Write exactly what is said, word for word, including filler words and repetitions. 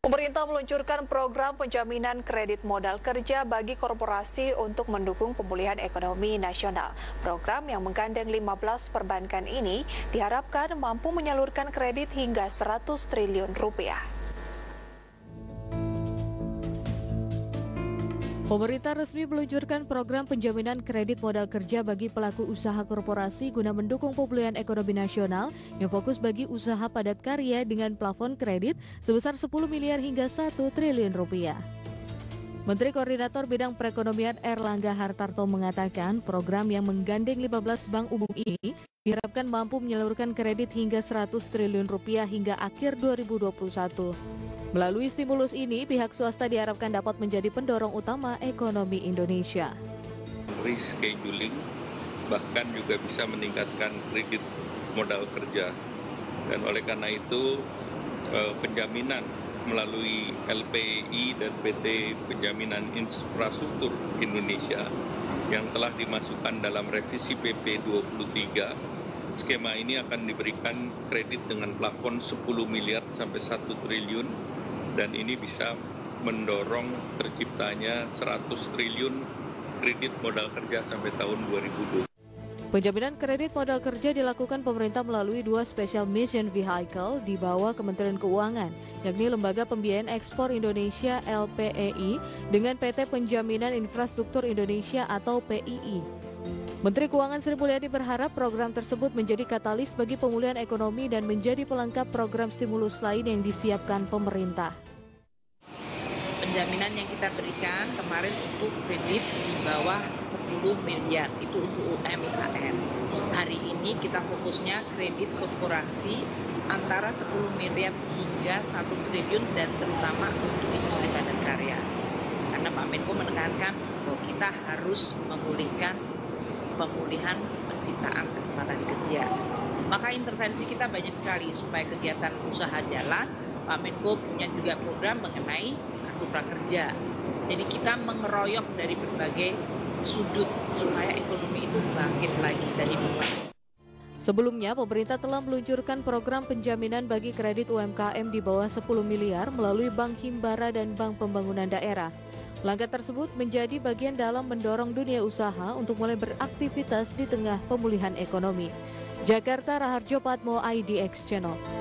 Pemerintah meluncurkan program penjaminan kredit modal kerja bagi korporasi untuk mendukung pemulihan ekonomi nasional. Program yang menggandeng lima belas perbankan ini diharapkan mampu menyalurkan kredit hingga seratus triliun rupiah. Pemerintah resmi meluncurkan program penjaminan kredit modal kerja bagi pelaku usaha korporasi guna mendukung pemulihan ekonomi nasional yang fokus bagi usaha padat karya dengan plafon kredit sebesar sepuluh miliar hingga satu triliun rupiah. Menteri Koordinator Bidang Perekonomian Airlangga Hartarto mengatakan program yang menggandeng lima belas bank umum ini diharapkan mampu menyalurkan kredit hingga seratus triliun rupiah hingga akhir dua ribu dua puluh satu. Melalui stimulus ini, pihak swasta diharapkan dapat menjadi pendorong utama ekonomi Indonesia. Rescheduling bahkan juga bisa meningkatkan kredit modal kerja. Dan oleh karena itu, penjaminan melalui L P I dan P T Penjaminan Infrastruktur Indonesia yang telah dimasukkan dalam revisi P P dua puluh tiga, skema ini akan diberikan kredit dengan plafon sepuluh miliar sampai satu triliun, dan ini bisa mendorong terciptanya seratus triliun kredit modal kerja sampai tahun dua ribu dua puluh. Penjaminan kredit modal kerja dilakukan pemerintah melalui dua special mission vehicle di bawah Kementerian Keuangan, yakni Lembaga Pembiayaan Ekspor Indonesia L P E I dengan P T Penjaminan Infrastruktur Indonesia atau P I I. Menteri Keuangan Sri Mulyani berharap program tersebut menjadi katalis bagi pemulihan ekonomi dan menjadi pelengkap program stimulus lain yang disiapkan pemerintah. Penjaminan yang kita berikan kemarin untuk kredit di bawah sepuluh miliar, itu untuk U M K M. Hari ini kita fokusnya kredit korporasi antara sepuluh miliar hingga satu triliun dan terutama untuk industri padat karya. Karena Pak Menko menekankan bahwa kita harus memulihkan pemulihan penciptaan kesempatan kerja. Maka intervensi kita banyak sekali supaya kegiatan usaha jalan. Pak Menko punya juga program mengenai kartu prakerja. Jadi kita mengeroyok dari berbagai sudut supaya ekonomi itu bangkit lagi dari bawah. Sebelumnya, pemerintah telah meluncurkan program penjaminan bagi kredit U M K M di bawah sepuluh miliar melalui Bank Himbara dan Bank Pembangunan Daerah. Langkah tersebut menjadi bagian dalam mendorong dunia usaha untuk mulai beraktivitas di tengah pemulihan ekonomi. Jakarta, Raharjo Patmo, I D X Channel.